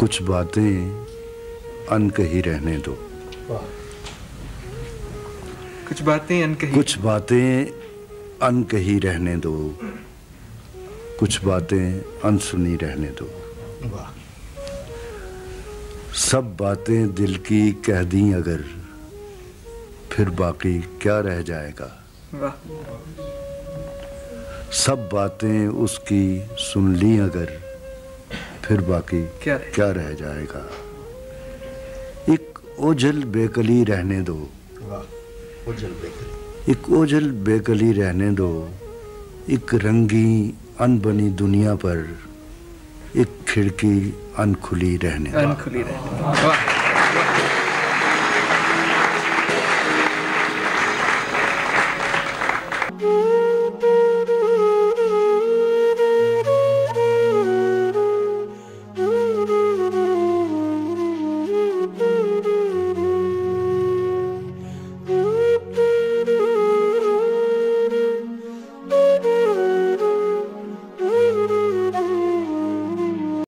कुछ बातें अनकही रहने दो। कुछ बातें अनकही, कुछ बातें अनकही रहने दो, कुछ बातें अनसुनी रहने दो। सब बातें दिल की कह दी अगर, फिर बाकी क्या रह जाएगा। सब बातें उसकी सुन ली अगर, फिर बाकी क्या रह जाएगा। एक ओझल बेकली रहने दो, एक ओझल बेकली रहने दो। एक रंगी अनबनी दुनिया पर एक खिड़की अनखुली रहने दो।